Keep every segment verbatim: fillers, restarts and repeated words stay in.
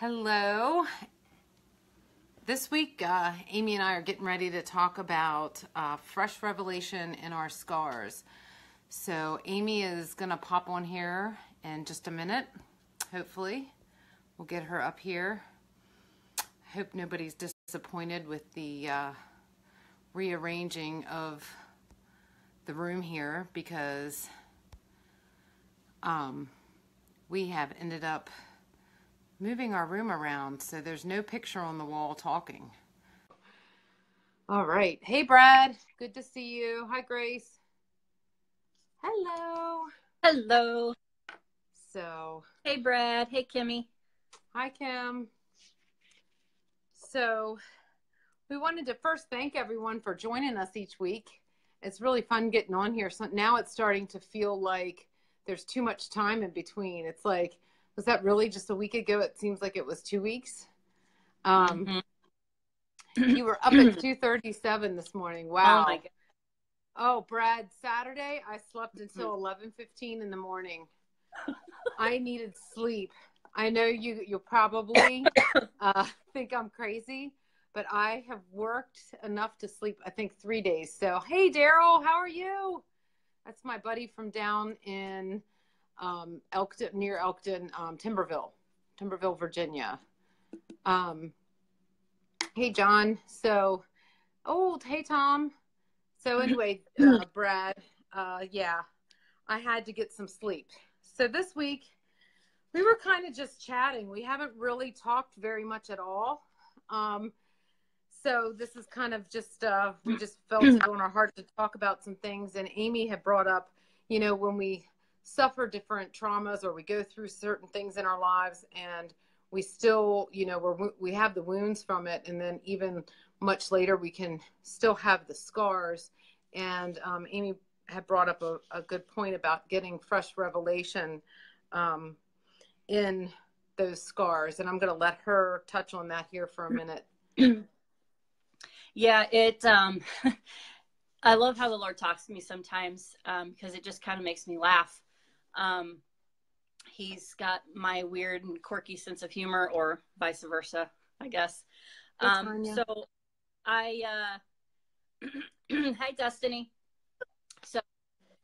Hello. This week, uh, Amy and I are getting ready to talk about uh, fresh revelation in our scars. So Amy is going to pop on here in just a minute. Hopefully, we'll get her up here. I hope nobody's disappointed with the uh, rearranging of the room here, because um, we have ended up moving our room around, so there's no picture on the wall talking. All right. Hey, Brad. Good to see you. Hi, Grace. Hello. Hello. So. Hey, Brad. Hey, Kimmy. Hi, Kim. So we wanted to first thank everyone for joining us each week. It's really fun getting on here. So now it's starting to feel like there's too much time in between. It's like, was that really just a week ago? It seems like it was two weeks. Um, mm-hmm. You were up at two thirty-seven this morning. Wow. Oh, my God. Oh, Brad, Saturday, I slept until eleven fifteen in the morning. I needed sleep. I know you, you'll probably uh, think I'm crazy, but I have worked enough to sleep, I think, three days. So, hey, Daryl, how are you? That's my buddy from down in... Um, Elkton, near Elkton, um, Timberville, Timberville, Virginia. Um, hey, John. So, oh, hey, Tom. So anyway, uh, Brad, uh, yeah, I had to get some sleep. So this week we were kind of just chatting. We haven't really talked very much at all. Um, so this is kind of just, uh, we just felt it on our heart to talk about some things. And Amy had brought up, you know, when we suffer different traumas or we go through certain things in our lives and we still, you know, we're, we have the wounds from it. And then even much later, we can still have the scars. And um, Amy had brought up a, a good point about getting fresh revelation um, in those scars. And I'm going to let her touch on that here for a minute. Yeah, it, um, I love how the Lord talks to me sometimes um, because it just kind of makes me laugh. Um, he's got my weird and quirky sense of humor, or vice versa, I guess. Um, so I, uh, hi Destiny. So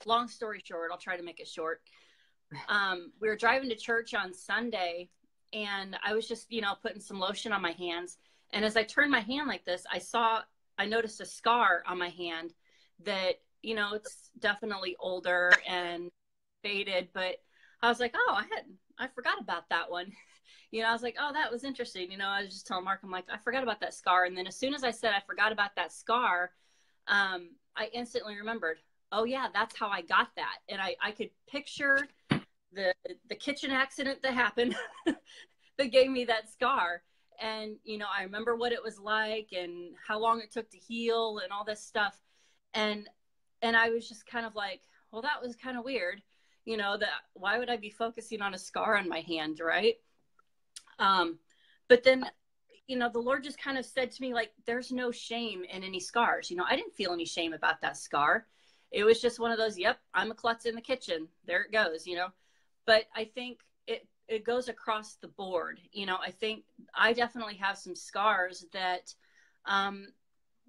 long story short, I'll try to make it short. Um, we were driving to church on Sunday and I was just, you know, putting some lotion on my hands. And as I turned my hand like this, I saw, I noticed a scar on my hand that, you know, it's definitely older and faded, but I was like, oh, I hadn't, I forgot about that one. You know, I was like, oh, that was interesting. You know, I was just telling Mark, I'm like, I forgot about that scar. And then as soon as I said, I forgot about that scar, um, I instantly remembered, oh yeah, that's how I got that. And I, I could picture the, the kitchen accident that happened that gave me that scar. And, you know, I remember what it was like and how long it took to heal and all this stuff. And, and I was just kind of like, well, that was kind of weird. You know, that why would I be focusing on a scar on my hand, right? Um, but then, you know, the Lord just kind of said to me, like, there's no shame in any scars. You know, I didn't feel any shame about that scar. It was just one of those, yep, I'm a klutz in the kitchen. There it goes, you know. But I think it, it goes across the board. You know, I think I definitely have some scars that um,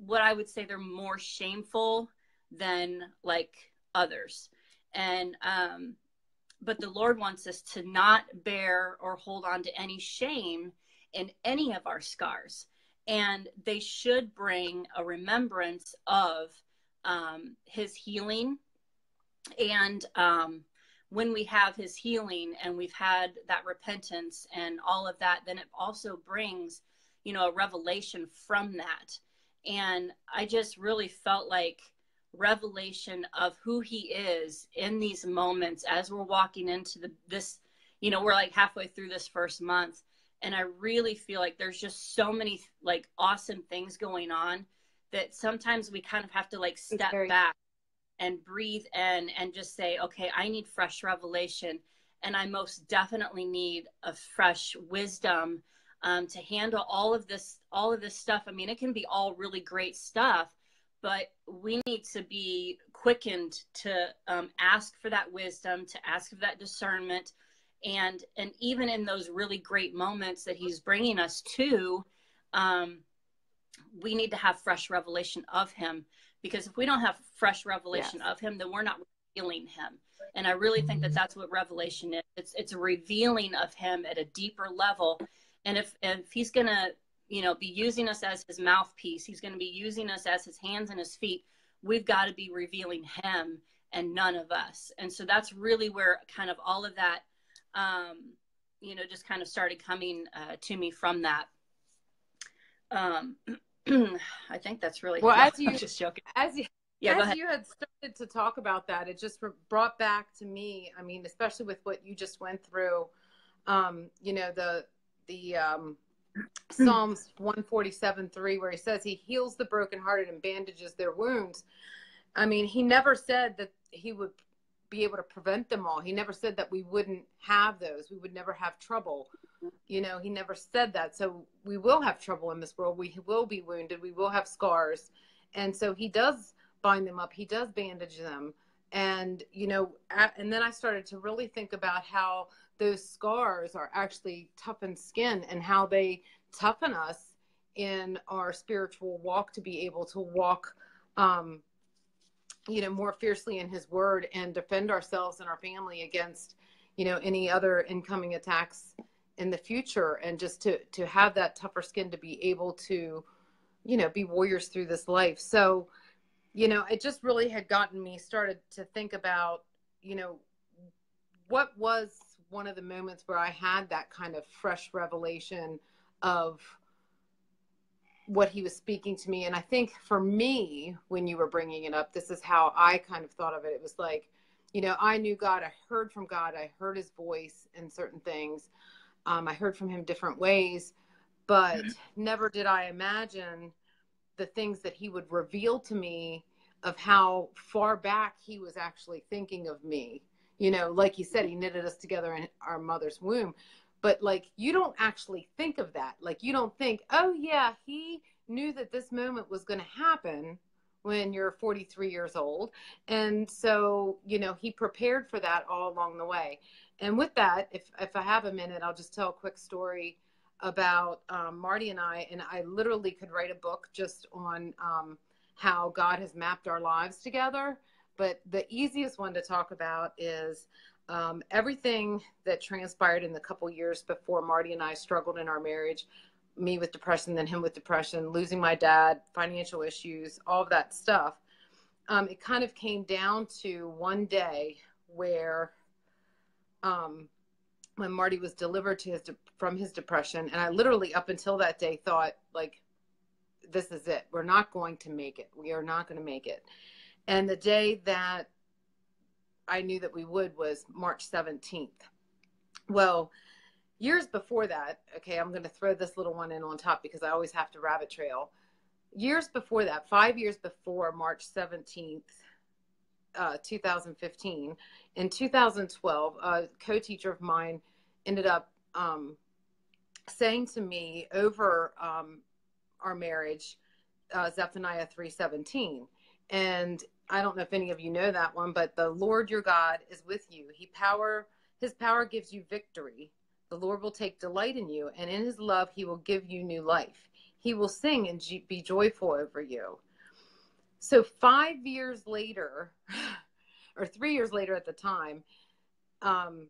what I would say they're more shameful than like others. And, um, but the Lord wants us to not bear or hold on to any shame in any of our scars. And they should bring a remembrance of, um, his healing. And, um, when we have his healing and we've had that repentance and all of that, then it also brings, you know, a revelation from that. And I just really felt like revelation of who he is in these moments as we're walking into the, this, you know, we're like halfway through this first month. And I really feel like there's just so many like awesome things going on that sometimes we kind of have to like step back and breathe in and just say, okay, I need fresh revelation. And I most definitely need a fresh wisdom um, to handle all of this, all of this stuff. I mean, it can be all really great stuff, but we need to be quickened to um, ask for that wisdom, to ask for that discernment And, and even in those really great moments that he's bringing us to, um, we need to have fresh revelation of him, because if we don't have fresh revelation yes. of him, then we're not revealing him. And I really think that that's what revelation is. It's, it's a revealing of him at a deeper level. And if, if he's going to, you know, be using us as his mouthpiece, he's going to be using us as his hands and his feet, we've got to be revealing him and none of us. And so that's really where kind of all of that, um, you know, just kind of started coming uh, to me from that. Um, I think that's really, well, as you, I'm just joking. As you, yeah, as you had started to talk about that, it just brought back to me, I mean, especially with what you just went through, um, you know, the, the, um, Psalms one forty-seven three, where he says he heals the brokenhearted and bandages their wounds. I mean, he never said that he would be able to prevent them all. He never said that we wouldn't have those. We would never have trouble. You know, he never said that. So we will have trouble in this world. We will be wounded. We will have scars. And so he does bind them up. He does bandage them. And, you know, and then I started to really think about how those scars are actually toughened skin, and how they toughen us in our spiritual walk to be able to walk, um, you know, more fiercely in his word and defend ourselves and our family against, you know, any other incoming attacks in the future. And just to, to have that tougher skin to be able to, you know, be warriors through this life. So, you know, it just really had gotten me started to think about, you know, what was one of the moments where I had that kind of fresh revelation of what he was speaking to me. And I think for me, when you were bringing it up, this is how I kind of thought of it. It was like, you know, I knew God, I heard from God, I heard his voice in certain things. Um, I heard from him different ways, but mm-hmm. never did I imagine the things that he would reveal to me of how far back he was actually thinking of me. You know, like he said, he knitted us together in our mother's womb. But like, you don't actually think of that. Like, you don't think, oh yeah, he knew that this moment was going to happen when you're forty-three years old. And so, you know, he prepared for that all along the way. And with that, if, if I have a minute, I'll just tell a quick story about um, Marty and I, and I literally could write a book just on um, how God has mapped our lives together. But the easiest one to talk about is um, everything that transpired in the couple years before Marty and I struggled in our marriage, me with depression, then him with depression, losing my dad, financial issues, all of that stuff. Um, it kind of came down to one day where um, when Marty was delivered to his de from his depression, and I literally up until that day thought, like, this is it. We're not going to make it. We are not going to make it. And the day that I knew that we would was March seventeenth. Well, years before that, okay, I'm going to throw this little one in on top because I always have to rabbit trail. Years before that, five years before March seventeenth, uh, two thousand fifteen, in two thousand twelve, a co-teacher of mine ended up um, saying to me over um, our marriage, uh, Zephaniah three seventeen. And I don't know if any of you know that one, but the Lord your God is with you. He power, his power gives you victory. The Lord will take delight in you, and in his love, he will give you new life. He will sing and be joyful over you. So five years later, or three years later at the time, um,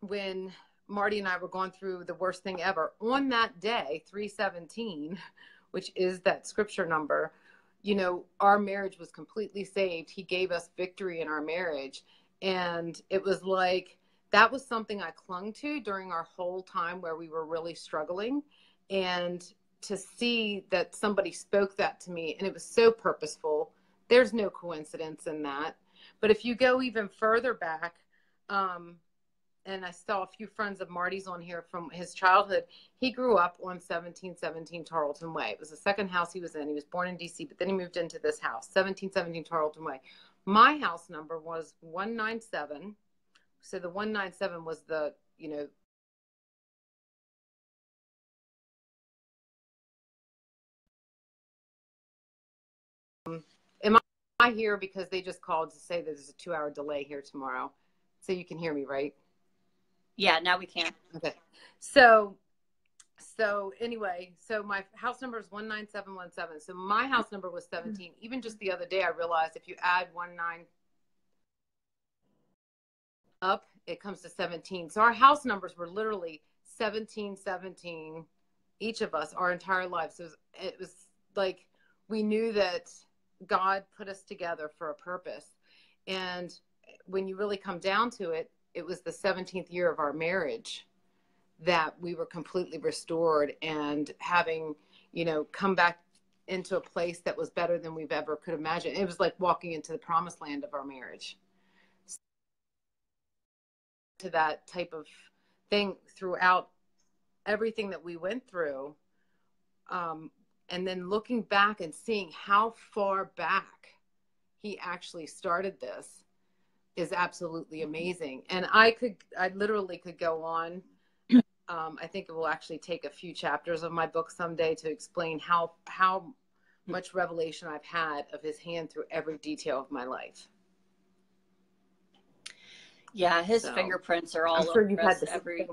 when Marty and I were going through the worst thing ever, on that day, three seventeen, which is that scripture number, you know, our marriage was completely saved. He gave us victory in our marriage. And it was like, that was something I clung to during our whole time where we were really struggling. And to see that somebody spoke that to me, and it was so purposeful. There's no coincidence in that. But if you go even further back, um, and I saw a few friends of Marty's on here from his childhood. He grew up on seventeen seventeen Tarleton Way. It was the second house he was in. He was born in D C, but then he moved into this house, seventeen seventeen Tarleton Way. My house number was one nine seven. So the one nine seven was the, you know, um, am I here because they just called to say that there's a two hour delay here tomorrow. So you can hear me, right? Yeah, now we can. Okay. So, so anyway, so my house number is one nine seven one seven. So my house number was seventeen. Even just the other day, I realized if you add one nine up, it comes to seventeen. So our house numbers were literally seventeen, seventeen, each of us, our entire lives. So it was, it was like we knew that God put us together for a purpose. And when you really come down to it, it was the seventeenth year of our marriage that we were completely restored and having, you know, come back into a place that was better than we've ever could imagine. It was like walking into the promised land of our marriage. To that type of thing throughout everything that we went through. Um, and then looking back and seeing how far back he actually started this is absolutely amazing. And I could, I literally could go on. Um, I think it will actually take a few chapters of my book someday to explain how, how much revelation I've had of his hand through every detail of my life. Yeah, his so, fingerprints are all I'm over sure you've us had every.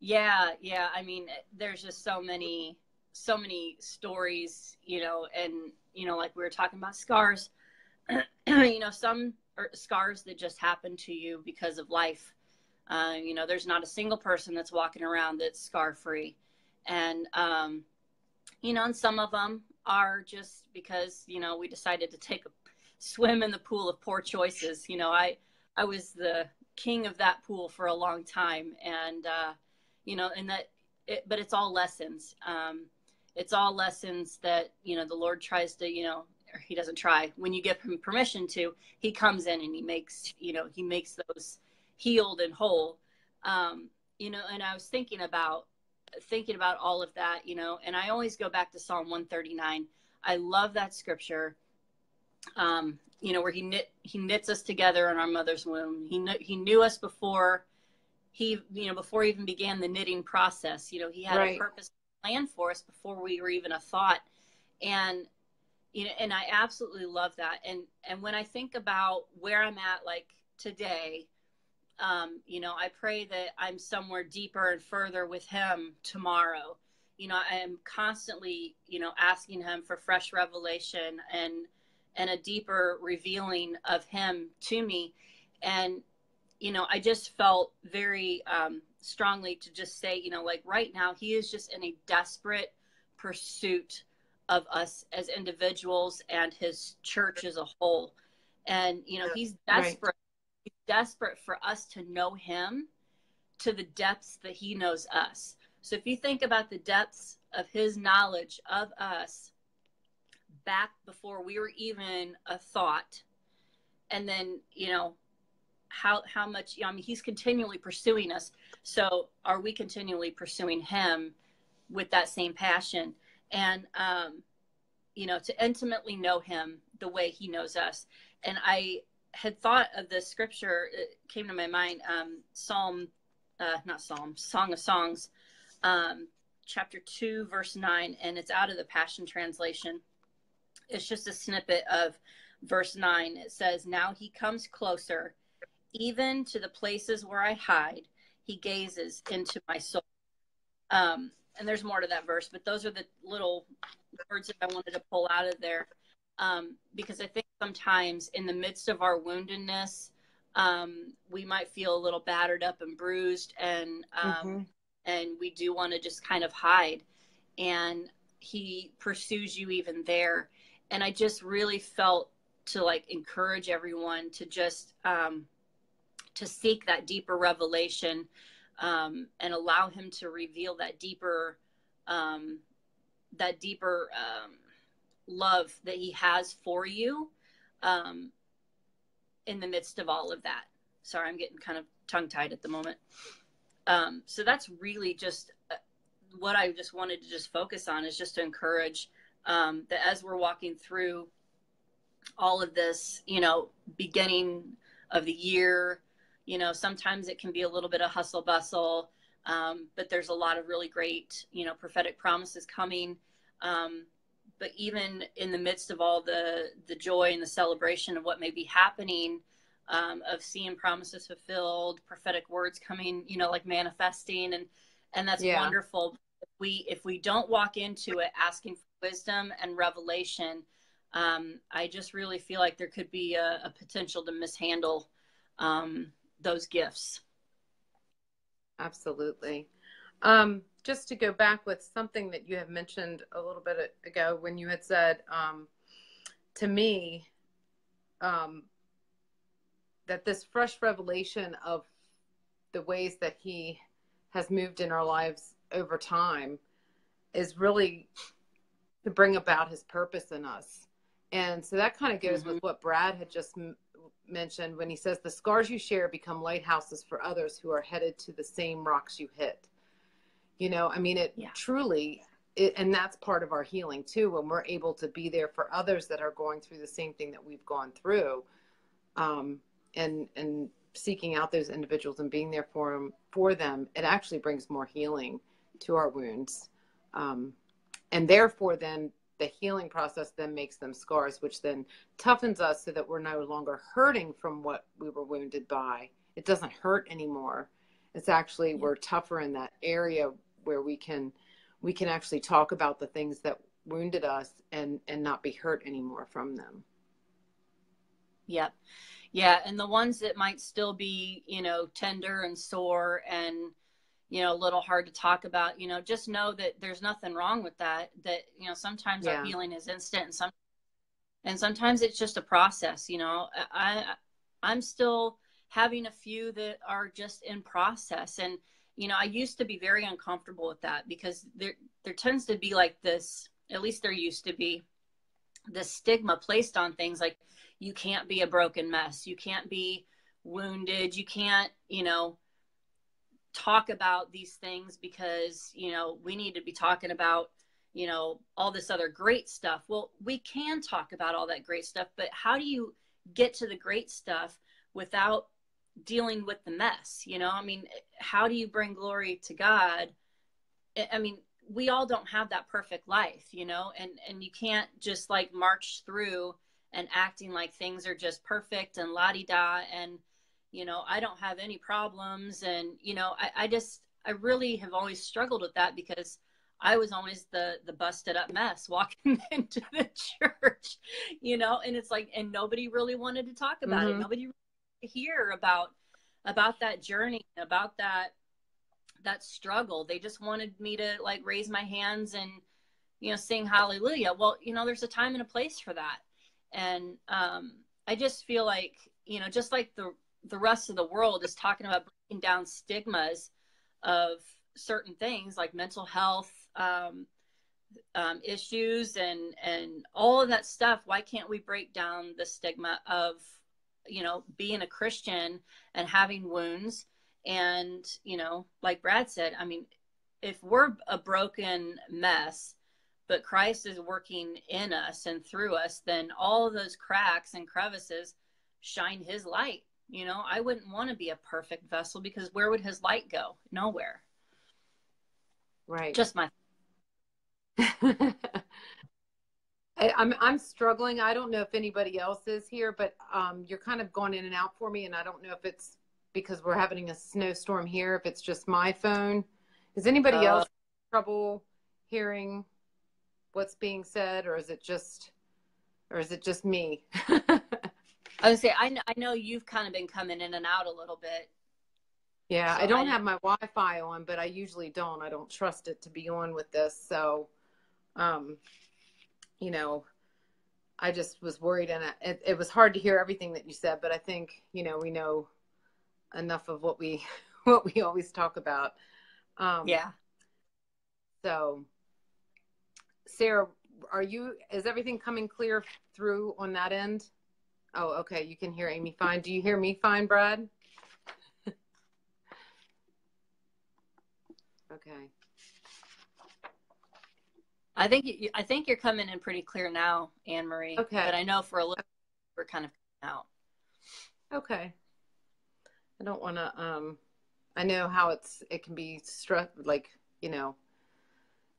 Yeah, yeah. I mean, there's just so many, so many stories, you know, and, you know, like we were talking about scars, you know, some are scars that just happen to you because of life. Uh, you know, there's not a single person that's walking around that's scar free. And, um, you know, and some of them are just because, you know, we decided to take a swim in the pool of poor choices. You know, I, I was the king of that pool for a long time. And, uh, you know, and that, it, but it's all lessons. Um, it's all lessons that, you know, the Lord tries to, you know, or he doesn't try. When you give him permission to, he comes in and he makes, you know, he makes those healed and whole. Um, you know, and I was thinking about, thinking about all of that, you know, and I always go back to Psalm one thirty-nine. I love that scripture. Um, you know, where he knit, he knits us together in our mother's womb. He kn- he knew us before he, you know, before he even began the knitting process. You know, he had right. a purpose plan for us before we were even a thought. And, you know, and I absolutely love that. And, and when I think about where I'm at, like today, um, you know, I pray that I'm somewhere deeper and further with him tomorrow. You know, I am constantly, you know, asking him for fresh revelation and, and a deeper revealing of him to me. And, you know, I just felt very um, strongly to just say, you know, like right now, he is just in a desperate pursuit of us as individuals and his church as a whole. And, you know, he's desperate, right. he's desperate for us to know him to the depths that he knows us. So if you think about the depths of his knowledge of us, back before we were even a thought, and then, you know, how how much, I mean, he's continually pursuing us. So are we continually pursuing him with that same passion? And um you know, to intimately know him the way he knows us. And I had thought of this scripture, it came to my mind, um Psalm uh not Psalm Song of Songs, um chapter two verse nine, and it's out of the Passion Translation. It's just a snippet of verse nine. It says, "Now he comes closer, even to the places where I hide. He gazes into my soul." Um, and there's more to that verse, but those are the little words that I wanted to pull out of there. Um, because I think sometimes in the midst of our woundedness, um, we might feel a little battered up and bruised, and, um, mm-hmm. and we do want to just kind of hide. And he pursues you even there. And I just really felt to like encourage everyone to just um, to seek that deeper revelation um, and allow him to reveal that deeper um, that deeper um, love that he has for you um, in the midst of all of that. Sorry, I'm getting kind of tongue tied at the moment. Um, so that's really just what I just wanted to just focus on, is just to encourage Um, that as we're walking through all of this, you know, beginning of the year, you know, sometimes it can be a little bit of hustle bustle, um, but there's a lot of really great, you know, prophetic promises coming. Um, but even in the midst of all the, the joy and the celebration of what may be happening, um, of seeing promises fulfilled, prophetic words coming, you know, like manifesting. And, and that's yeah. wonderful. If we, if we don't walk into it asking for wisdom and revelation, um, I just really feel like there could be a, a potential to mishandle um, those gifts. Absolutely. Um, just to go back with something that you have mentioned a little bit ago when you had said um, to me um, that this fresh revelation of the ways that he has moved in our lives over time is really to bring about his purpose in us. And so that kind of goes mm-hmm. with what Brad had just m mentioned when he says the scars you share become lighthouses for others who are headed to the same rocks you hit. You know, I mean, it yeah. truly, it, and that's part of our healing too, when we're able to be there for others that are going through the same thing that we've gone through, um, and, and seeking out those individuals and being there for them, for them, it actually brings more healing to our wounds. Um, and therefore then the healing process then makes them scars, which then toughens us so that we're no longer hurting from what we were wounded by. It doesn't hurt anymore. It's actually, yeah. we're tougher in that area where we can, we can actually talk about the things that wounded us and, and not be hurt anymore from them. Yep. Yeah. And the ones that might still be, you know, tender and sore and, you know, a little hard to talk about, you know, just know that there's nothing wrong with that, that, you know, sometimes yeah. our healing is instant and some, and sometimes it's just a process, you know, I, I I'm still having a few that are just in process. And, you know, I used to be very uncomfortable with that because there, there tends to be like this, at least there used to be this stigma placed on things like you can't be a broken mess. You can't be wounded. You can't, you know, talk about these things because, you know, we need to be talking about, you know, all this other great stuff. Well, we can talk about all that great stuff, but how do you get to the great stuff without dealing with the mess? You know, I mean, how do you bring glory to God? I mean, we all don't have that perfect life, you know, and, and you can't just like march through and acting like things are just perfect and la-di-da and, you know, I don't have any problems. And, you know, I, I just, I really have always struggled with that because I was always the, the busted up mess walking into the church, you know, and it's like, and nobody really wanted to talk about mm-hmm. it. Nobody really wanted to hear about, about that journey, about that, that struggle. They just wanted me to like raise my hands and, you know, sing hallelujah. Well, you know, there's a time and a place for that. And um, I just feel like, you know, just like the, the rest of the world is talking about breaking down stigmas of certain things like mental health um, um, issues and, and all of that stuff. Why can't we break down the stigma of, you know, being a Christian and having wounds? And, you know, like Brad said, I mean, if we're a broken mess, but Christ is working in us and through us, then all of those cracks and crevices shine his light. You know, I wouldn't want to be a perfect vessel because where would his light go? Nowhere. Right. Just my. I, I'm, I'm struggling. I don't know if anybody else is here, but um, you're kind of going in and out for me. And I don't know if it's because we're having a snowstorm here, if it's just my phone. Is anybody uh, else having trouble hearing what's being said, or is it just, or is it just me? I would say, I know, I know you've kind of been coming in and out a little bit. Yeah, so I don't I, have my Wi-Fi on, but I usually don't. I don't trust it to be on with this. So, um, you know, I just was worried, and I, it, it was hard to hear everything that you said, but I think, you know, we know enough of what we, what we always talk about. Um, yeah. So Sarah, are you, is everything coming clear through on that end? Oh, okay. You can hear Amy fine. Do you hear me fine, Brad? Okay. I think, you, I think you're coming in pretty clear now, Anne-Marie. Okay. But I know for a little bit we're kind of coming out. Okay. I don't want to, um, I know how it's, it can be stress, like, you know,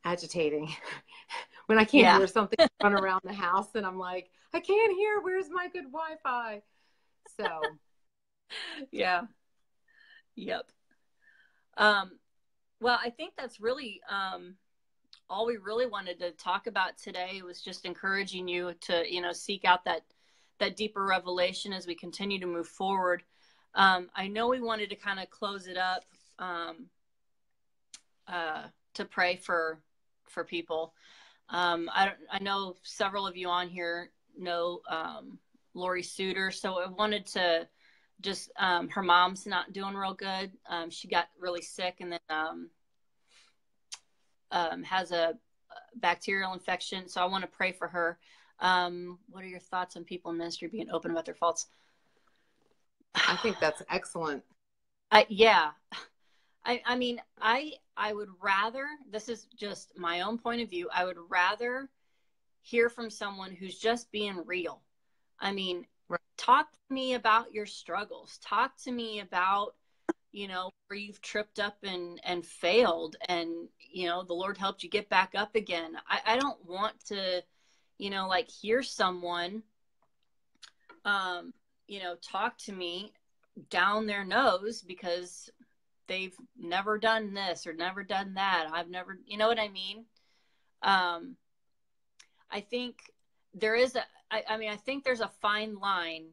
agitating when I can't yeah. hear something run around the house and I'm like, I can't hear, where's my good Wi-Fi? So Yeah. Yep. Um, well, I think that's really um, all we really wanted to talk about today, was just encouraging you to, you know, seek out that, that deeper revelation as we continue to move forward. Um, I know we wanted to kind of close it up um, uh, to pray for, for people. Um, I don't, I know several of you on here know um, Lori Suter. So I wanted to just, um, her mom's not doing real good. Um, she got really sick and then um, um, has a bacterial infection. So I want to pray for her. Um, what are your thoughts on people in ministry being open about their faults? I think that's excellent. Uh, yeah. I, I mean, I, I would rather, this is just my own point of view, I would rather hear from someone who's just being real. I mean, right. Talk to me about your struggles. Talk to me about, you know, where you've tripped up and, and failed and, you know, the Lord helped you get back up again. I, I don't want to, you know, like hear someone, um, you know, talk to me down their nose because they've never done this or never done that. I've never, you know what I mean? Um, I think there is a, I, I mean, I think there's a fine line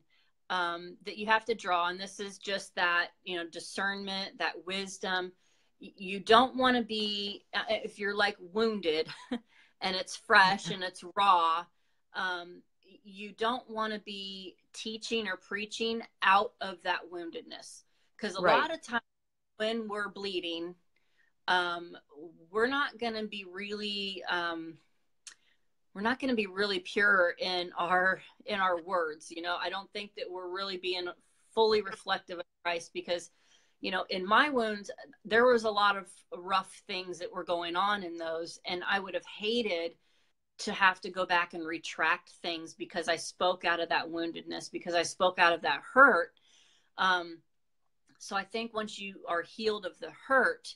um, that you have to draw. And this is just that, you know, discernment, that wisdom. You don't want to be, if you're like wounded and it's fresh and it's raw, um, you don't want to be teaching or preaching out of that woundedness. Because a right. lot of times when we're bleeding, um, we're not going to be really, um, we're not going to be really pure in our, in our words. You know, I don't think that we're really being fully reflective of Christ because, you know, in my wounds, there was a lot of rough things that were going on in those. And I would have hated to have to go back and retract things because I spoke out of that woundedness, because I spoke out of that hurt. Um, so I think once you are healed of the hurt,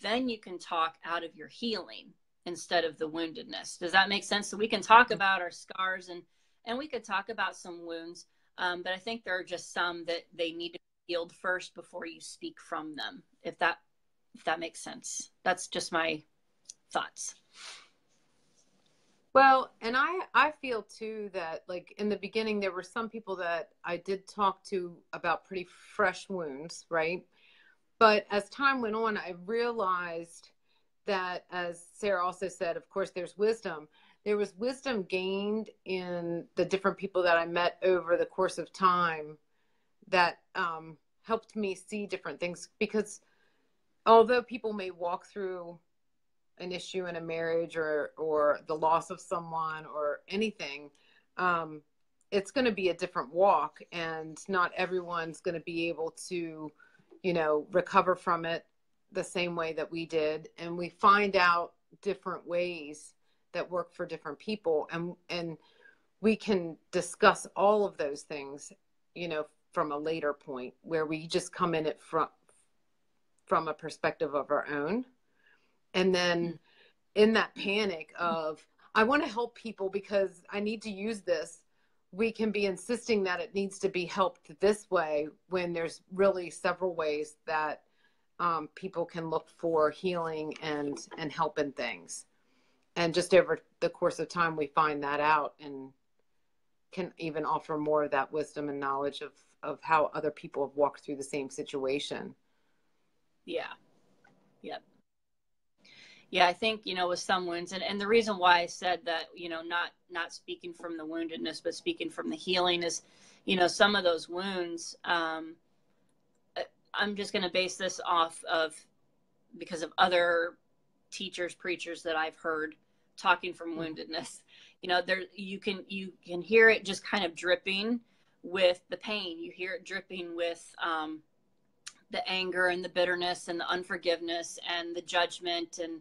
then you can talk out of your healing instead of the woundedness. Does that make sense? So we can talk about our scars and, and we could talk about some wounds. Um, but I think there are just some that they need to be healed first before you speak from them. If that, if that makes sense, that's just my thoughts. Well, and I, I feel too that like in the beginning, there were some people that I did talk to about pretty fresh wounds, right? But as time went on, I realized that, as Sarah also said, of course, there's wisdom. There was wisdom gained in the different people that I met over the course of time that um, helped me see different things. Because although people may walk through an issue in a marriage or, or the loss of someone or anything, um, it's going to be a different walk and not everyone's going to be able to, you know, recover from it the same way that we did. And we find out different ways that work for different people. And, and we can discuss all of those things, you know, from a later point where we just come in it from, from a perspective of our own. And then in that panic of, I want to help people because I need to use this, we can be insisting that it needs to be helped this way when there's really several ways that um, people can look for healing and, and help in things. And just over the course of time, we find that out and can even offer more of that wisdom and knowledge of, of how other people have walked through the same situation. Yeah. Yep. Yeah, I think, you know, with some wounds, and, and the reason why I said that, you know, not not speaking from the woundedness, but speaking from the healing is, you know, some of those wounds, um, I'm just going to base this off of, because of other teachers, preachers that I've heard talking from woundedness, you know, there, you can, you can hear it just kind of dripping with the pain. You hear it dripping with um, the anger and the bitterness and the unforgiveness and the judgment and,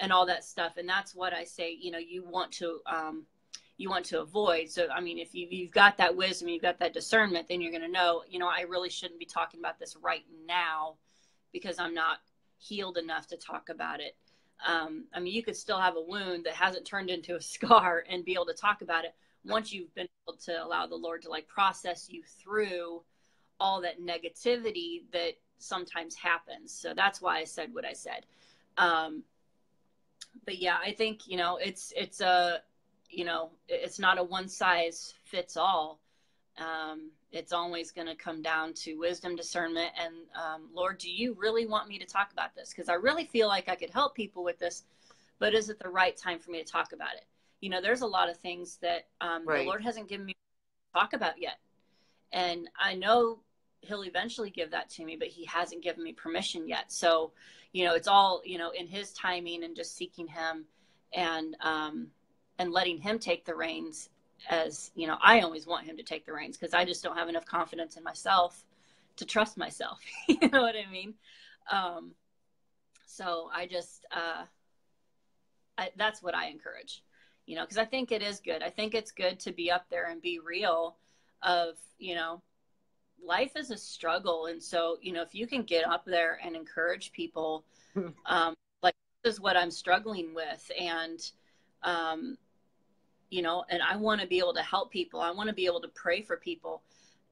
and all that stuff. And that's what I say, you know, you want to, um, you want to avoid. So, I mean, if you, you've got that wisdom, you've got that discernment, then you're going to know, you know, I really shouldn't be talking about this right now because I'm not healed enough to talk about it. Um, I mean, you could still have a wound that hasn't turned into a scar and be able to talk about it once you've been able to allow the Lord to like process you through all that negativity that sometimes happens. So that's why I said what I said. Um, but yeah, I think, you know, it's, it's a, you know, it's not a one size fits all. Um, it's always going to come down to wisdom, discernment. And, um, Lord, do you really want me to talk about this? Cause I really feel like I could help people with this, but is it the right time for me to talk about it? You know, there's a lot of things that, um, right. the Lord hasn't given me to talk about yet. And I know he'll eventually give that to me, but he hasn't given me permission yet. So, you know, it's all, you know, in his timing and just seeking him and, um, and letting him take the reins. As you know, I always want him to take the reins because I just don't have enough confidence in myself to trust myself. You know what I mean? Um, so I just, uh, I, that's what I encourage, you know, because I think it is good. I think it's good to be up there and be real of, you know, life is a struggle. And so, you know, if you can get up there and encourage people, um, like this is what I'm struggling with. And, um, you know, and I want to be able to help people. I want to be able to pray for people.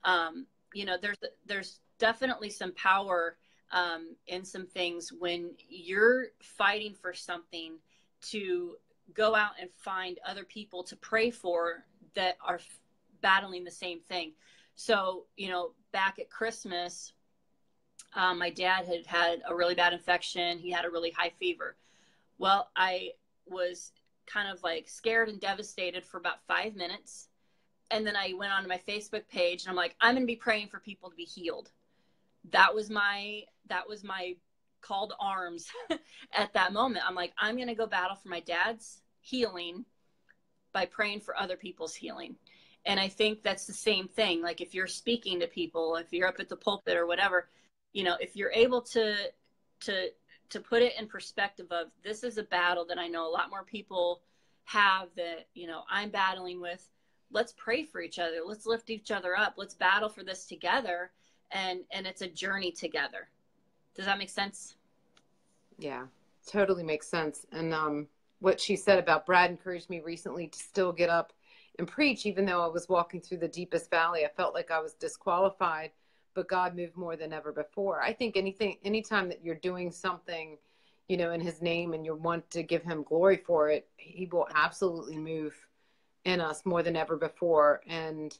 Um, you know, there's, there's definitely some power um, in some things when you're fighting for something to go out and find other people to pray for that are battling the same thing. So, you know, back at Christmas, um, my dad had had a really bad infection. He had a really high fever. Well, I was kind of like scared and devastated for about five minutes. And then I went onto my Facebook page and I'm like, I'm going to be praying for people to be healed. That was my, that was my call to arms at that moment. I'm like, I'm going to go battle for my dad's healing by praying for other people's healing. And I think that's the same thing. Like if you're speaking to people, if you're up at the pulpit or whatever, you know, if you're able to, to, to put it in perspective of this is a battle that I know a lot more people have that, you know, I'm battling with. Let's pray for each other. Let's lift each other up. Let's battle for this together. And, and it's a journey together. Does that make sense? Yeah, totally makes sense. And um, what she said about Brad encouraged me recently to still get up and preach, even though I was walking through the deepest valley. I felt like I was disqualified, but God moved more than ever before. I think anything, anytime that you're doing something, you know, in his name and you want to give him glory for it, he will absolutely move in us more than ever before. And,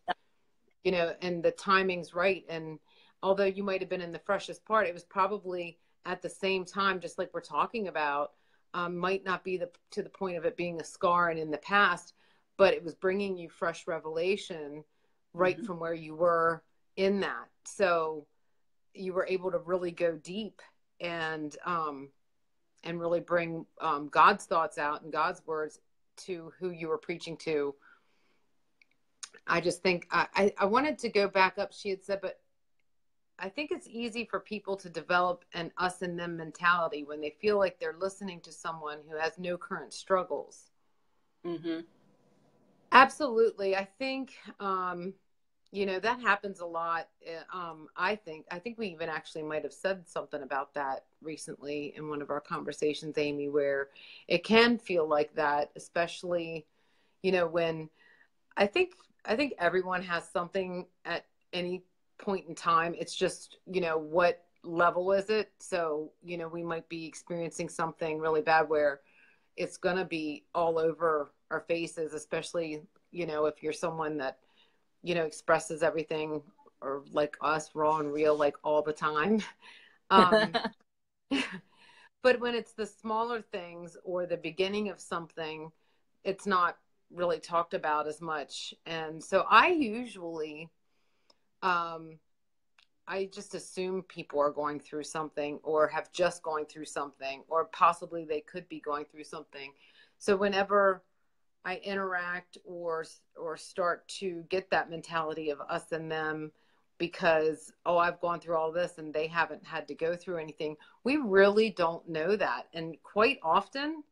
you know, and the timing's right. And although you might've been in the freshest part, it was probably at the same time, just like we're talking about, um, might not be the, to the point of it being a scar and in the past, but it was bringing you fresh revelation right mm-hmm. from where you were in that. So you were able to really go deep and, um, and really bring, um, God's thoughts out and God's words to who you were preaching to. I just think I, I, I wanted to go back up. She had said, but I think it's easy for people to develop an us and them mentality when they feel like they're listening to someone who has no current struggles. Mm-hmm. Absolutely. I think, um, you know, that happens a lot. Um, I think, I think we even actually might've said something about that recently in one of our conversations, Amy, where it can feel like that, especially, you know, when I think, I think everyone has something at any point in time. It's just, you know, what level is it? So, you know, we might be experiencing something really bad where it's going to be all over our faces, especially, you know, if you're someone that, you know, expresses everything or like us, raw and real, like all the time. Um, but when it's the smaller things or the beginning of something, it's not really talked about as much. And so I usually, um, I just assume people are going through something or have just gone through something, or possibly they could be going through something. So whenever I interact or, or start to get that mentality of us and them because, oh, I've gone through all this and they haven't had to go through anything. We really don't know that. And quite often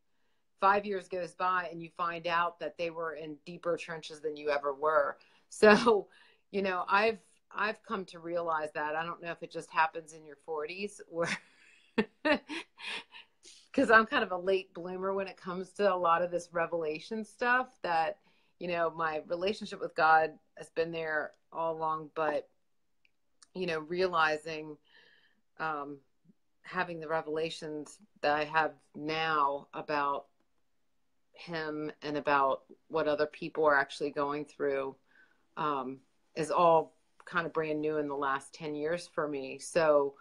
five years goes by and you find out that they were in deeper trenches than you ever were. So, you know, I've, I've come to realize that. I don't know if it just happens in your forties or because I'm kind of a late bloomer when it comes to a lot of this revelation stuff that, you know, my relationship with God has been there all along, but, you know, realizing, um, having the revelations that I have now about him and about what other people are actually going through, um, is all kind of brand new in the last ten years for me. So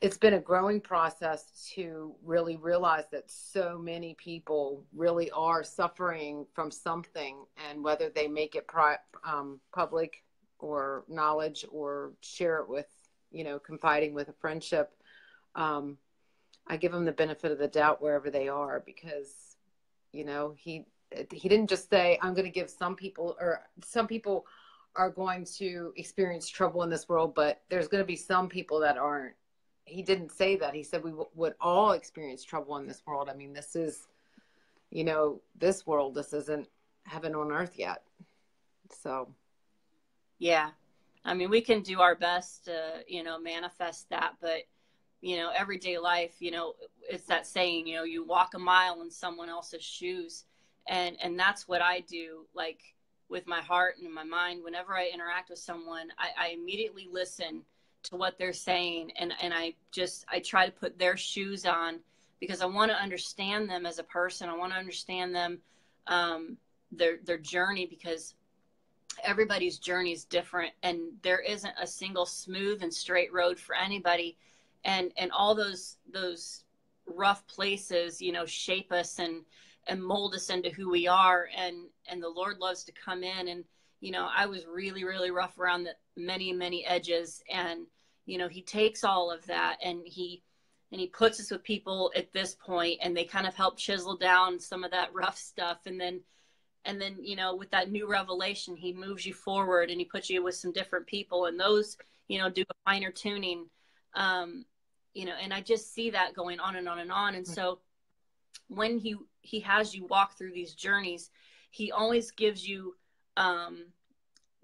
it's been a growing process to really realize that so many people really are suffering from something, and whether they make it pri- um, public or knowledge or share it with, you know, confiding with a friendship, um, I give them the benefit of the doubt wherever they are, because, you know, he, he didn't just say, I'm going to give some people, or some people are going to experience trouble in this world, but there's going to be some people that aren't. He didn't say that. He said we w would all experience trouble in this world. I mean, this is, you know, this world, this isn't heaven on earth yet. So. Yeah. I mean, we can do our best to, you know, manifest that, but, you know, everyday life, you know, it's that saying, you know, you walk a mile in someone else's shoes. And, and that's what I do, like, with my heart and my mind. Whenever I interact with someone, I, I immediately listen to what they're saying, and and I just I try to put their shoes on, because I want to understand them as a person. I want to understand them, um, their their journey, because everybody's journey is different, and there isn't a single smooth and straight road for anybody. And and all those those rough places, you know, shape us and and mold us into who we are. And, and the Lord loves to come in. And, you know, I was really, really rough around the many, many edges. And, you know, he takes all of that, and he, and he puts us with people at this point, and they kind of help chisel down some of that rough stuff. And then, and then, you know, with that new revelation, he moves you forward, and he puts you with some different people, and those, you know, do a finer tuning. Um, you know, and I just see that going on and on and on. And so when he, he has you walk through these journeys, he always gives you, um,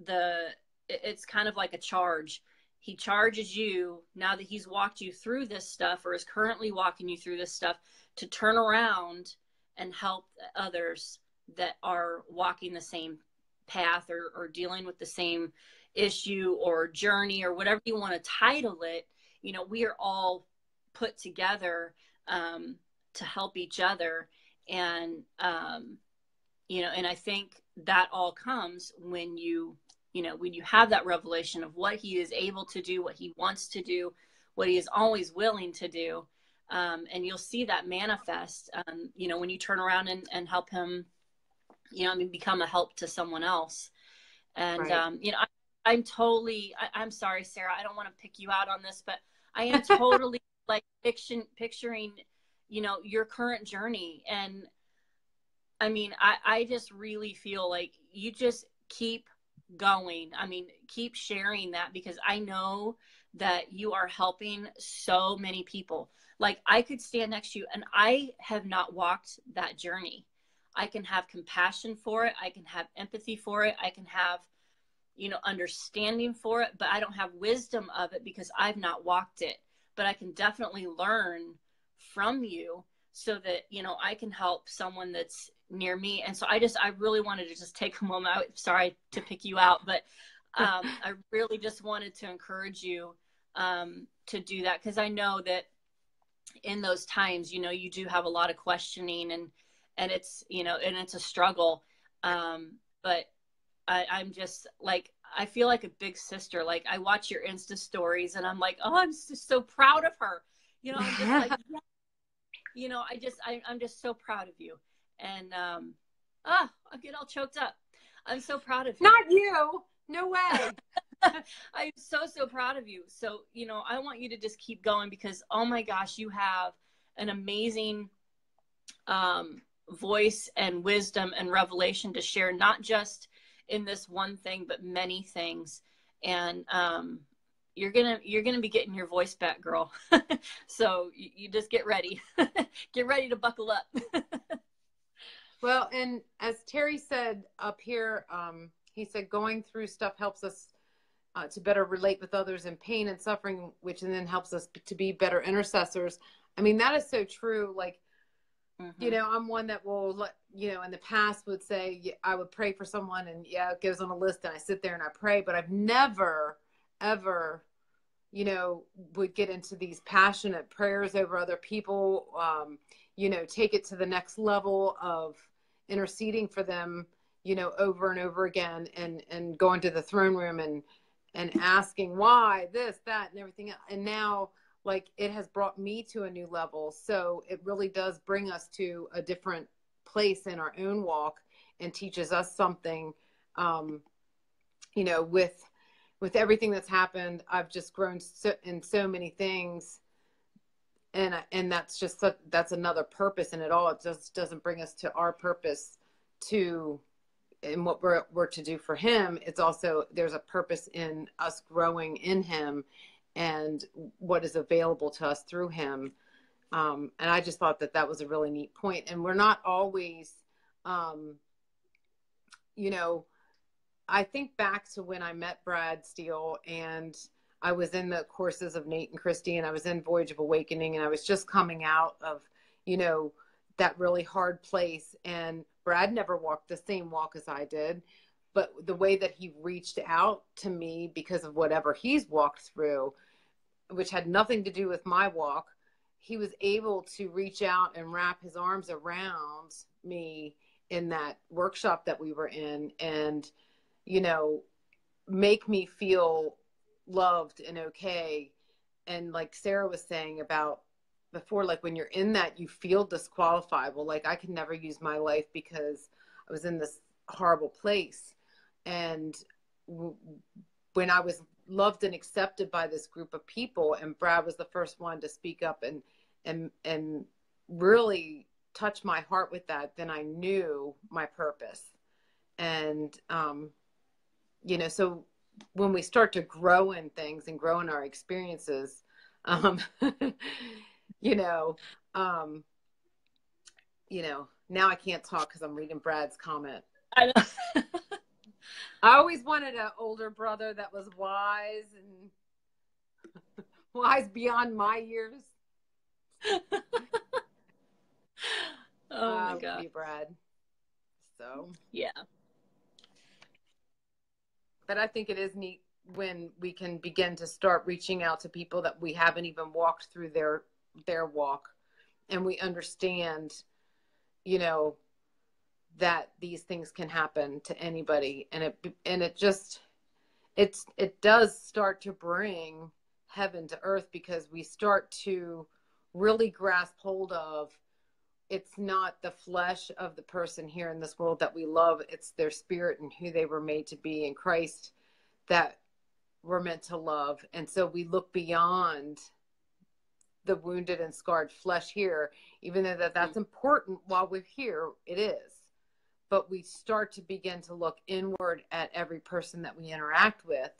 the, it's kind of like a charge. He charges you, now that he's walked you through this stuff, or is currently walking you through this stuff, to turn around and help others that are walking the same path, or, or dealing with the same issue or journey, or whatever you want to title it. You know, we are all put together, um, to help each other. And, um, you know, and I think that all comes when you, you know, when you have that revelation of what he is able to do, what he wants to do, what he is always willing to do. Um, and you'll see that manifest, um, you know, when you turn around and, and help him, you know, I mean, become a help to someone else. And, right. um, you know, I, I'm totally, I, I'm sorry, Sarah, I don't want to pick you out on this, but I am totally like fiction, picturing, you know, your current journey. And I mean, I, I just really feel like you just keep going. I mean, keep sharing that, because I know that you are helping so many people. Like, I could stand next to you, and I have not walked that journey. I can have compassion for it. I can have empathy for it. I can have, you know, understanding for it, but I don't have wisdom of it because I've not walked it. But I can definitely learn from you, so that, you know, I can help someone that's near me. And so I just, I really wanted to just take a moment. I'm sorry to pick you out, but um, I really just wanted to encourage you um, to do that. Cause I know that in those times, you know, you do have a lot of questioning, and, and it's, you know, and it's a struggle. Um, but I, I'm just like, I feel like a big sister. Like, I watch your Insta stories, and I'm like, oh, I'm just so proud of her. You know, I'm just like, yeah. You know, I just, I, I'm just so proud of you. And, um, oh, I get all choked up. I'm so proud of you. Not you. No way. I'm so, so proud of you. So, you know, I want you to just keep going, because, oh my gosh, you have an amazing, um, voice and wisdom and revelation to share, not just in this one thing, but many things. And, um, You're gonna you're gonna be getting your voice back, girl. So you, you just get ready, get ready to buckle up. Well, and as Terry said up here, um, he said going through stuff helps us uh, to better relate with others in pain and suffering, which then helps us to be better intercessors. I mean, that is so true. Like, mm-hmm. You know, I'm one that will, you know, in the past would say, yeah, I would pray for someone, and yeah, it goes on a list, and I sit there and I pray, but I've never ever you know, would get into these passionate prayers over other people, um, you know, take it to the next level of interceding for them, you know, over and over again, and, and going to the throne room and, and asking why this, that, and everything else. And now, like, it has brought me to a new level. So it really does bring us to a different place in our own walk and teaches us something. Um, you know, with, with everything that's happened, I've just grown so, in so many things. And, and that's just, that's another purpose in it all. It just doesn't bring us to our purpose to, and what we're, we're to do for him. It's also, there's a purpose in us growing in him and what is available to us through him. Um, and I just thought that that was a really neat point. And we're not always, um, you know, I think back to when I met Brad Steele, and I was in the courses of Nate and Christie, and I was in Voyage of Awakening, and I was just coming out of, you know, that really hard place. And Brad never walked the same walk as I did, but the way that he reached out to me because of whatever he's walked through, which had nothing to do with my walk, he was able to reach out and wrap his arms around me in that workshop that we were in, and, you know, make me feel loved and okay. And like Sarah was saying about before, like when you're in that, you feel disqualified. Well, like I could never use my life because I was in this horrible place. And w when I was loved and accepted by this group of people, and Brad was the first one to speak up and, and, and really touch my heart with that, then I knew my purpose. And, um, you know, so when we start to grow in things and grow in our experiences, um, you know, um, you know, now I can't talk because I'm reading Brad's comment. I know. I always wanted an older brother that was wise and wise beyond my years. Oh my God, you, Brad. So yeah, but I think it is neat when we can begin to start reaching out to people that we haven't even walked through their their walk, and we understand, you know, that these things can happen to anybody. And it, and it just, it's, it does start to bring heaven to earth, because we start to really grasp hold of, it's not the flesh of the person here in this world that we love. It's their spirit and who they were made to be in Christ that we're meant to love. And so we look beyond the wounded and scarred flesh here, even though that that's important while we're here, it is. But we start to begin to look inward at every person that we interact with.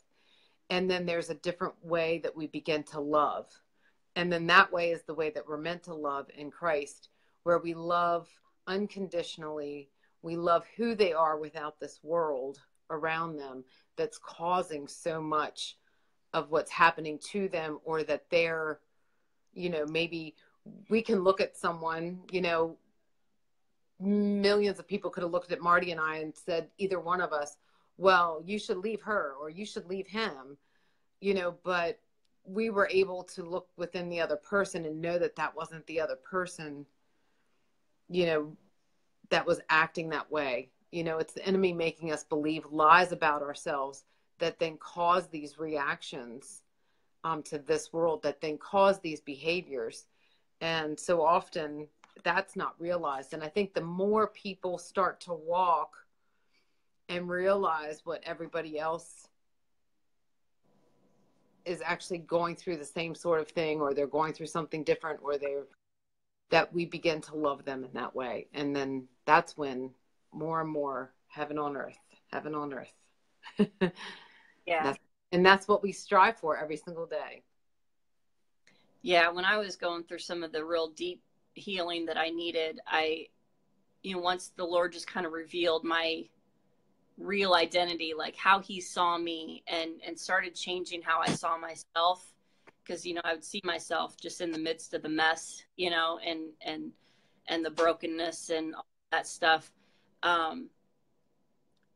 And then there's a different way that we begin to love. And then that way is the way that we're meant to love in Christ, where we love unconditionally. We love who they are without this world around them that's causing so much of what's happening to them, or that they're, you know, maybe we can look at someone, you know, millions of people could have looked at Marty and I and said, either one of us, well, you should leave her or you should leave him, you know, but we were able to look within the other person and know that that wasn't the other person, you know, that was acting that way. You know, it's the enemy making us believe lies about ourselves that then cause these reactions um, to this world, that then cause these behaviors. And so often, that's not realized. And I think the more people start to walk and realize what everybody else is actually going through, the same sort of thing, or they're going through something different, or they're, that we begin to love them in that way. And then that's when more and more heaven on earth, heaven on earth. Yeah. That's, and that's what we strive for every single day. Yeah. When I was going through some of the real deep healing that I needed, I, you know, once the Lord just kind of revealed my real identity, like how he saw me, and, and started changing how I saw myself. Cause, you know, I would see myself just in the midst of the mess, you know, and, and, and the brokenness and all that stuff. Um,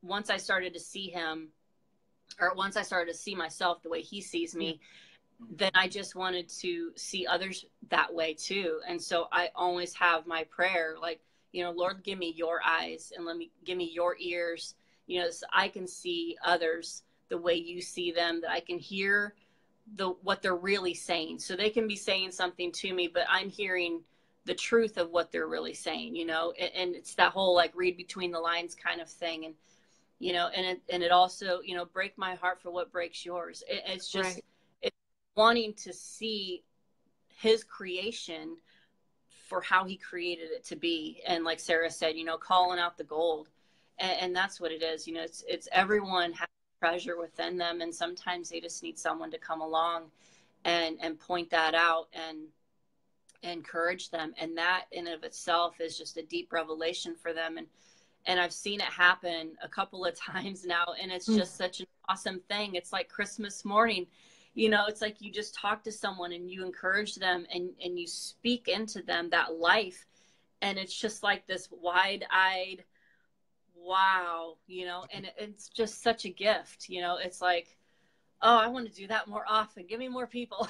once I started to see him, or once I started to see myself the way he sees me, then I just wanted to see others that way too. And so I always have my prayer, like, you know, Lord, give me your eyes and let me, give me your ears, you know, so I can see others the way you see them, that I can hear the, what they're really saying. So they can be saying something to me, but I'm hearing the truth of what they're really saying, you know, and, and it's that whole like read between the lines kind of thing. And, you know, and it, and it also, you know, break my heart for what breaks yours. It, it's just right. It's wanting to see his creation for how he created it to be. And like Sarah said, you know, calling out the gold, and, and that's what it is. You know, it's, it's everyone has treasure within them. And sometimes they just need someone to come along and, and point that out and encourage them. And that in and of itself is just a deep revelation for them. And, And I've seen it happen a couple of times now, and it's just mm. such an awesome thing. It's like Christmas morning, you know, it's like you just talk to someone and you encourage them and, and you speak into them that life. And it's just like this wide-eyed, wow, you know, and it, it's just such a gift, you know. It's like, oh, I want to do that more often. Give me more people.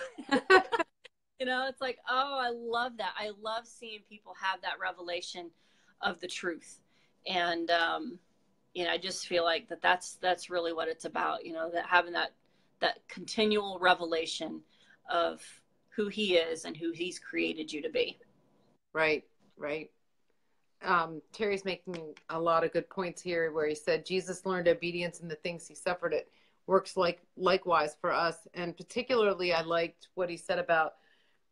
You know, it's like, oh, I love that. I love seeing people have that revelation of the truth. And, um, you know, I just feel like that that's, that's really what it's about, you know, that having that, that continual revelation of who he is and who he's created you to be. Right. Right. Um, Terry's making a lot of good points here where he said, Jesus learned obedience in the things he suffered. It works like likewise for us. And particularly I liked what he said about,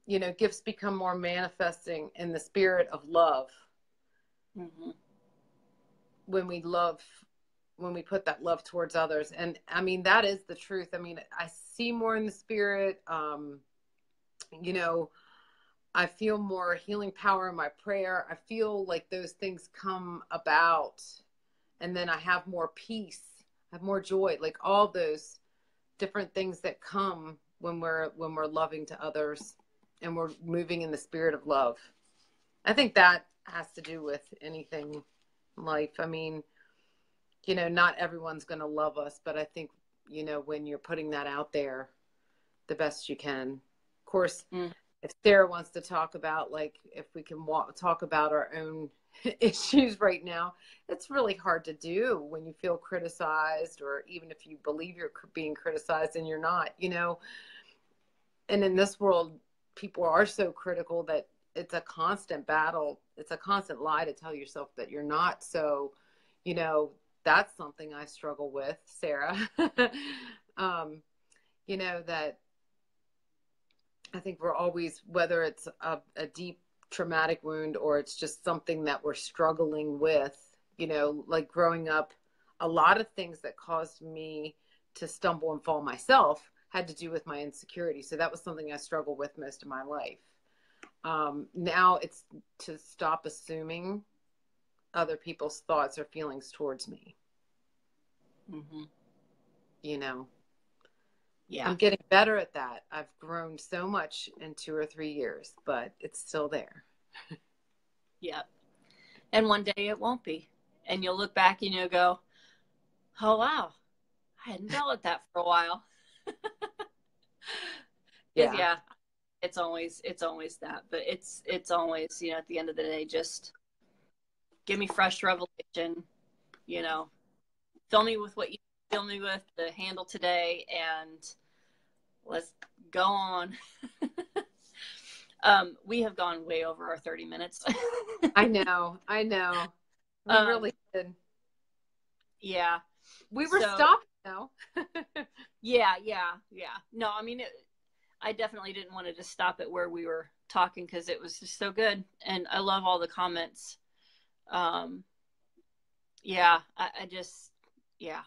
you know, gifts become more manifesting in the spirit of love. Mm-hmm. When we love, when we put that love towards others. And I mean, that is the truth. I mean, I see more in the spirit. Um, you know, I feel more healing power in my prayer. I feel like those things come about, and then I have more peace, I have more joy, like all those different things that come when we're, when we're loving to others and we're moving in the spirit of love. I think that has to do with anything. Life. I mean, you know, not everyone's going to love us, but I think, you know, when you're putting that out there the best you can, of course, mm. if Sarah wants to talk about, like, if we can walk, talk about our own issues right now, it's really hard to do when you feel criticized, or even if you believe you're being criticized and you're not, you know, and in this world, people are so critical that it's a constant battle. It's a constant lie to tell yourself that you're not. So, you know, that's something I struggle with, Sarah. um, you know, that I think we're always, whether it's a, a deep traumatic wound or it's just something that we're struggling with, you know, like growing up, a lot of things that caused me to stumble and fall myself had to do with my insecurity. So that was something I struggled with most of my life. Um, now it's to stop assuming other people's thoughts or feelings towards me. Mm-hmm. You know, yeah, I'm getting better at that. I've grown so much in two or three years, but it's still there. Yeah. And one day it won't be. And you'll look back and you'll go, oh, wow, I hadn't dealt with that for a while. Yeah. Yeah. It's always, it's always that, but it's, it's always, you know, at the end of the day, just give me fresh revelation, you know, fill me with what you fill me with the handle today, and let's go on. um, we have gone way over our thirty minutes. I know. I know. We um, really did. Yeah. We were so, stopped though. Yeah. Yeah. Yeah. No, I mean, it, I definitely didn't want to just stop at where we were talking because it was just so good. And I love all the comments. Um, yeah, I, I just, yeah,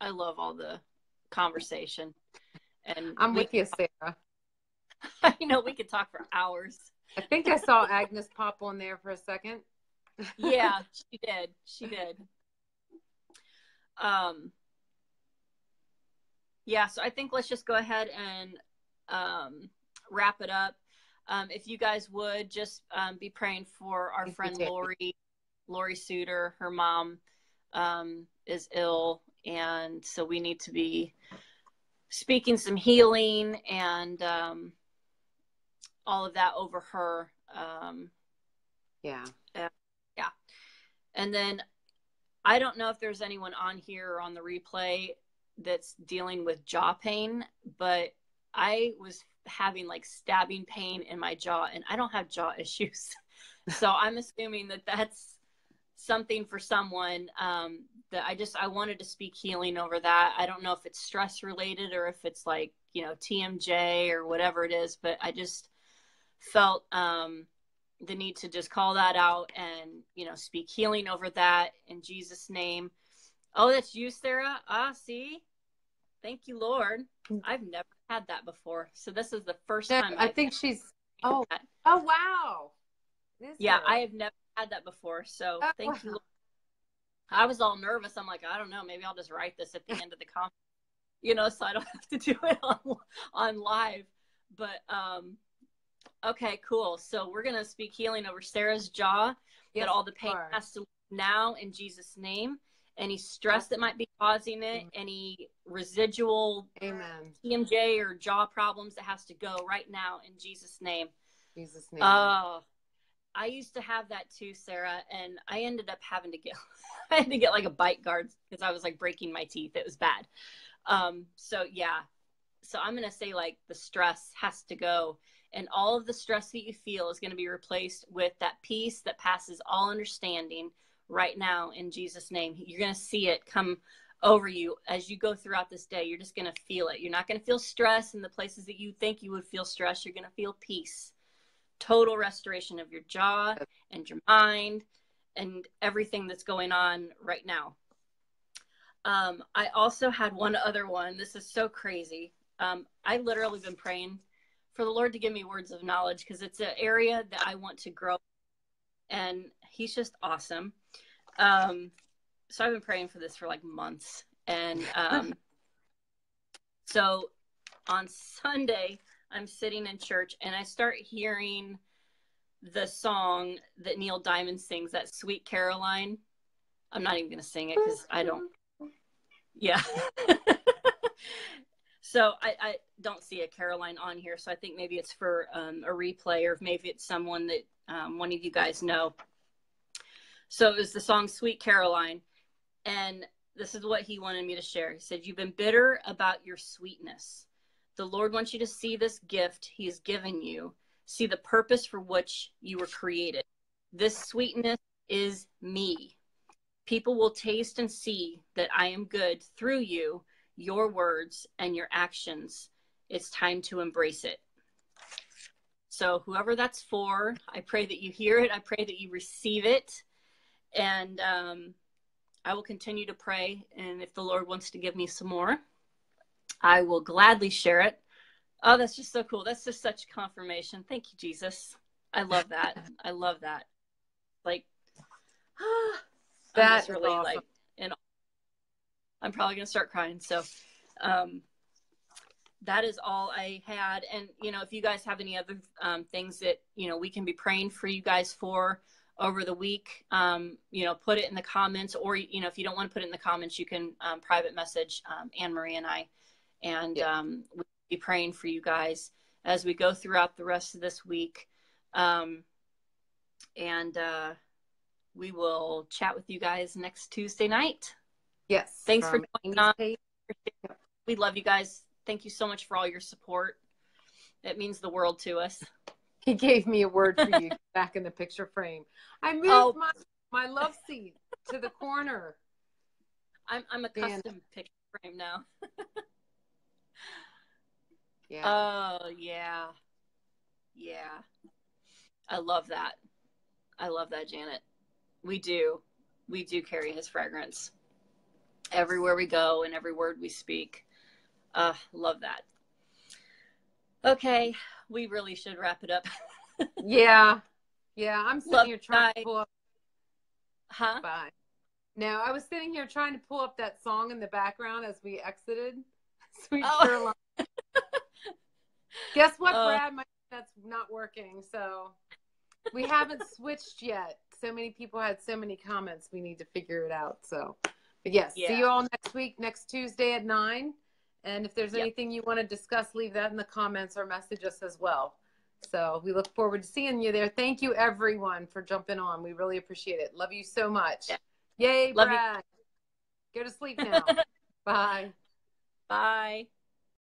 I love all the conversation. And I'm with you, Sarah. I know we could talk for hours. I think I saw Agnes pop on there for a second. Yeah, she did. She did. Um, yeah, so I think let's just go ahead and um wrap it up. Um if you guys would just um be praying for our friend Lori Lori Suter. Her mom um is ill, and so we need to be speaking some healing and um, all of that over her. Um, yeah. Uh, yeah. And then I don't know if there's anyone on here or on the replay that's dealing with jaw pain, but I was having like stabbing pain in my jaw, and I don't have jaw issues. So I'm assuming that that's something for someone, um, that I just, I wanted to speak healing over that. I don't know if it's stress related or if it's like, you know, T M J or whatever it is, but I just felt, um, the need to just call that out and, you know, speak healing over that in Jesus' name. Oh, that's you, Sarah. Ah, see, thank you, Lord. I've never had that before. So this is the first that, time. I I've think she's, oh, that. oh, wow. This yeah, is... I have never had that before. So oh, thank wow. you, Lord. I was all nervous. I'm like, I don't know, maybe I'll just write this at the end of the comment, you know, so I don't have to do it on, on live. But, um, okay, cool. So we're going to speak healing over Sarah's jaw, yes, that all the pain has to leave now in Jesus' name. Any stress that might be causing it, Amen. any residual Amen. T M J or jaw problems, that has to go right now in Jesus' name. Jesus' name. Oh, I used to have that too, Sarah, and I ended up having to get, I had to get like a bite guard because I was like breaking my teeth. It was bad. Um, so yeah, so I'm gonna say like the stress has to go, and all of the stress that you feel is gonna be replaced with that peace that passes all understanding. Right now in Jesus' name, you're going to see it come over you as you go throughout this day. You're just going to feel it. You're not going to feel stress in the places that you think you would feel stress. You're going to feel peace, total restoration of your jaw and your mind and everything that's going on right now. Um, I also had one other one. This is so crazy. Um, I literally been praying for the Lord to give me words of knowledge because it's an area that I want to grow. And he's just awesome. Um, so I've been praying for this for like months. And um, so on Sunday, I'm sitting in church and I start hearing the song that Neil Diamond sings, that Sweet Caroline. I'm not even going to sing it because I don't. Yeah. So I, I don't see a Caroline on here. So I think maybe it's for um, a replay, or maybe it's someone that Um, one of you guys know. So it was the song Sweet Caroline, and this is what he wanted me to share. He said, you've been bitter about your sweetness. The Lord wants you to see this gift he has given you. See the purpose for which you were created. This sweetness is me. People will taste and see that I am good through you, your words, and your actions. It's time to embrace it. So whoever that's for, I pray that you hear it. I pray that you receive it. And um, I will continue to pray. And if the Lord wants to give me some more, I will gladly share it. Oh, that's just so cool. That's just such confirmation. Thank you, Jesus. I love that. I love that. Like, ah, that's really awesome. Like, and I'm probably going to start crying. So, um, that is all I had. And, you know, if you guys have any other um, things that, you know, we can be praying for you guys for over the week, um, you know, put it in the comments, or, you know, if you don't want to put it in the comments, you can um, private message um, Anne-Marie and I, and yeah. um, we'll be praying for you guys as we go throughout the rest of this week. Um, and uh, we will chat with you guys next Tuesday night. Yes. Thanks for joining us. We love you guys. Thank you so much for all your support. It means the world to us. He gave me a word for you back in the picture frame. I moved oh. my, my love seat to the corner. I'm, I'm a custom Man. picture frame now. Yeah. Oh, yeah. Yeah. I love that. I love that, Janet. We do. We do carry his fragrance everywhere we go and every word we speak. Uh, love that. Okay, we really should wrap it up. yeah, yeah. I'm sitting love here trying guy. to pull up. Huh? Bye. No, I was sitting here trying to pull up that song in the background as we exited Sweet oh. Caroline. Guess what, uh, Brad? My, that's not working. So we haven't switched yet. So many people had so many comments. We need to figure it out. So, but yes. Yeah. See you all next week, next Tuesday at nine. And if there's yep. anything you want to discuss, leave that in the comments or message us as well. So we look forward to seeing you there. Thank you, everyone, for jumping on. We really appreciate it. Love you so much. Yeah. Yay, Love Brad. You. Go to sleep now. Bye. Bye.